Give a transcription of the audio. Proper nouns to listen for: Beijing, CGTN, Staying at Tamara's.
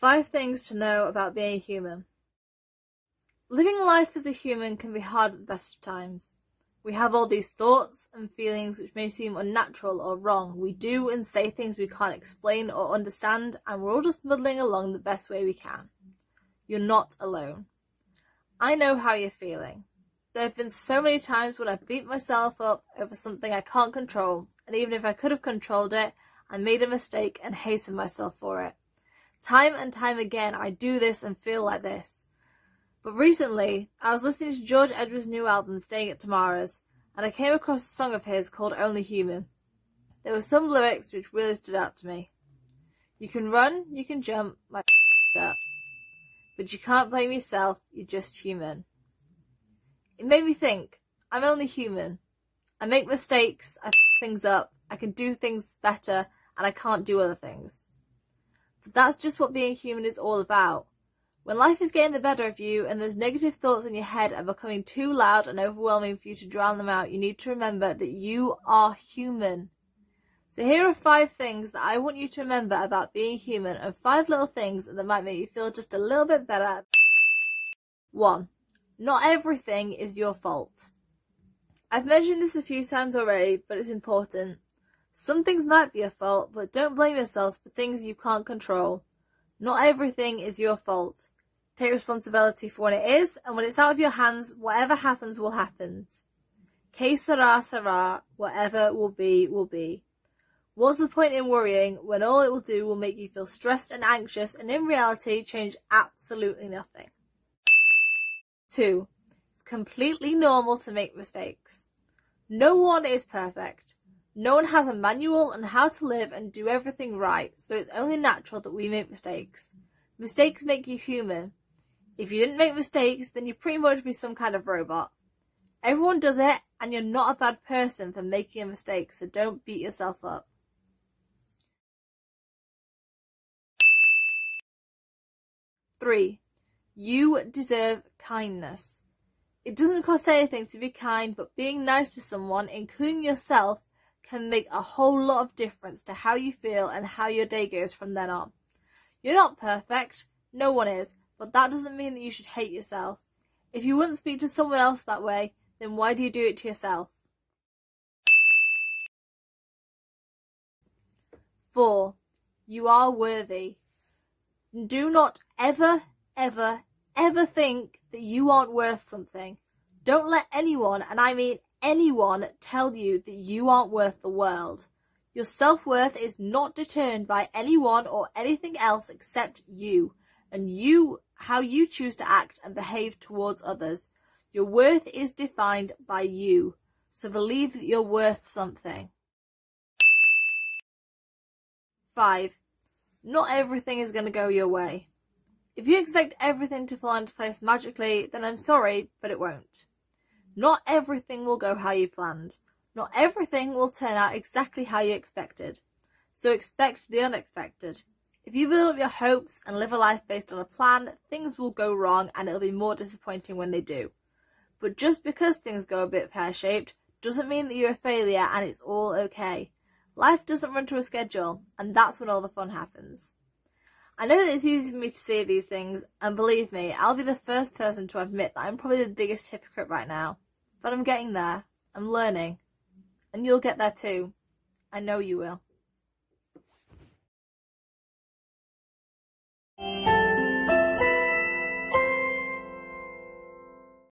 5 things to know about being a human. Living life as a human can be hard at the best of times. We have all these thoughts and feelings which may seem unnatural or wrong. We do and say things we can't explain or understand, and we're all just muddling along the best way we can. You're not alone. I know how you're feeling. There have been so many times when I've beat myself up over something I can't control, and even if I could have controlled it, I made a mistake and hated myself for it. Time and time again, I do this and feel like this. But recently, I was listening to George Ezra's new album, Staying at Tamara's, and I came across a song of his called Only Human. There were some lyrics which really stood out to me. You can run, you can jump, my up, but you can't blame yourself, you're just human. It made me think, I'm only human. I make mistakes, I things up, I can do things better, and I can't do other things. But that's just what being human is all about. When life is getting the better of you and those negative thoughts in your head are becoming too loud and overwhelming for you to drown them out, you need to remember that you are human. So here are 5 things that I want you to remember about being human, and 5 little things that might make you feel just a little bit better. 1. Not everything is your fault. I've mentioned this a few times already, but it's important. Some things might be your fault, but don't blame yourselves for things you can't control. Not everything is your fault. Take responsibility for when it is, and when it's out of your hands, whatever happens will happen. Que sera, sera, whatever will be, will be. What's the point in worrying when all it will do will make you feel stressed and anxious and in reality change absolutely nothing? 2. It's completely normal to make mistakes. No one is perfect. No one has a manual on how to live and do everything right, so it's only natural that we make mistakes. Mistakes make you human. If you didn't make mistakes, then you'd pretty much be some kind of robot. Everyone does it, and you're not a bad person for making a mistake, so don't beat yourself up. 3. You deserve kindness. It doesn't cost anything to be kind, but being nice to someone, including yourself, can make a whole lot of difference to how you feel and how your day goes from then on. You're not perfect, no one is, but that doesn't mean that you should hate yourself. If you wouldn't speak to someone else that way, then why do you do it to yourself? 4. You are worthy. Do not ever, ever, ever think that you aren't worth something. Don't let anyone, and I mean anyone, tell you that you aren't worth the world. Your self-worth is not determined by anyone or anything else except you, and you, how you choose to act and behave towards others. Your worth is defined by you, so believe that you're worth something. 5. Not everything is going to go your way. If you expect everything to fall into place magically, then I'm sorry, but it won't. Not everything will go how you planned. Not everything will turn out exactly how you expected. So expect the unexpected. If you build up your hopes and live a life based on a plan, things will go wrong and it'll be more disappointing when they do. But just because things go a bit pear-shaped doesn't mean that you're a failure and it's all okay. Life doesn't run to a schedule, and that's when all the fun happens. I know that it's easy for me to say these things, and believe me, I'll be the first person to admit that I'm probably the biggest hypocrite right now. But I'm getting there. I'm learning. And you'll get there too. I know you will.